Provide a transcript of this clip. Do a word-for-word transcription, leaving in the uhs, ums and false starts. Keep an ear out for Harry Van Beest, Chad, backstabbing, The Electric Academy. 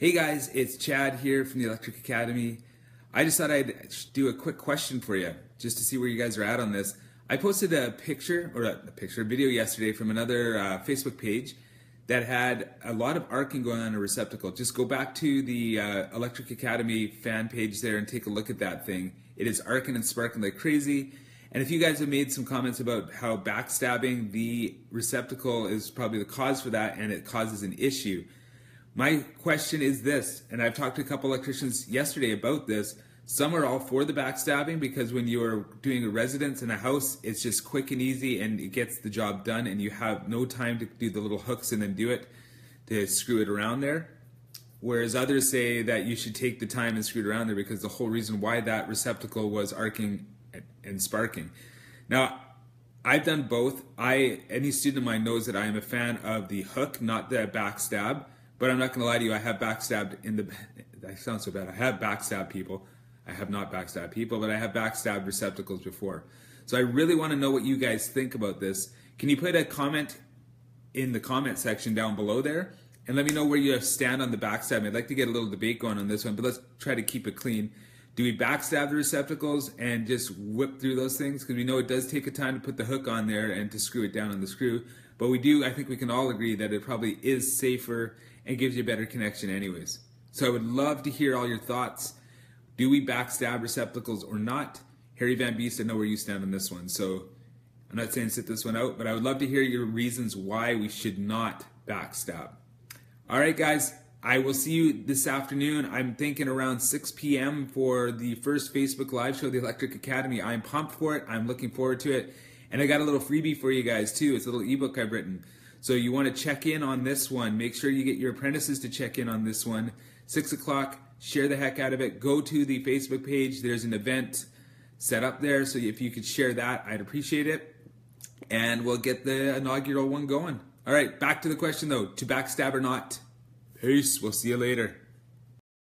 Hey guys, it's Chad here from the Electric Academy. I just thought I'd do a quick question for you, just to see where you guys are at on this. I posted a picture, or a picture, a video yesterday from another uh, Facebook page that had a lot of arcing going on in a receptacle. Just go back to the uh, Electric Academy fan page there and take a look at that thing. It is arcing and sparking like crazy. And if you guys have made some comments about how backstabbing the receptacle is probably the cause for that and it causes an issue. My question is this, and I've talked to a couple electricians yesterday about this. Some are all for the backstabbing because when you're doing a residence in a house, it's just quick and easy and it gets the job done and you have no time to do the little hooks and then do it to screw it around there. Whereas others say that you should take the time and screw it around there because the whole reason why that receptacle was arcing and sparking. Now, I've done both. I any student of mine knows that I am a fan of the hook, not the backstab. But I'm not going to lie to you, I have backstabbed in the, that sounds so bad, I have backstabbed people. I have not backstabbed people, but I have backstabbed receptacles before. So I really want to know what you guys think about this. Can you put a comment in the comment section down below there? And let me know where you stand on the backstab. I'd like to get a little debate going on this one, but let's try to keep it clean. Do we backstab the receptacles and just whip through those things? Because we know it does take a time to put the hook on there and to screw it down on the screw. But we do, I think we can all agree that it probably is safer and gives you a better connection anyways. So I would love to hear all your thoughts. Do we backstab receptacles or not? Harry Van Beest, I know where you stand on this one. So I'm not saying sit this one out, but I would love to hear your reasons why we should not backstab. All right, guys, I will see you this afternoon. I'm thinking around six p m for the first Facebook Live show, The Electric Academy. I'm pumped for it. I'm looking forward to it. And I got a little freebie for you guys too. It's a little ebook I've written. So you want to check in on this one. Make sure you get your apprentices to check in on this one. Six o'clock, share the heck out of it. Go to the Facebook page. There's an event set up there. So if you could share that, I'd appreciate it. And we'll get the inaugural one going. All right, back to the question though. To backstab or not? Peace. We'll see you later.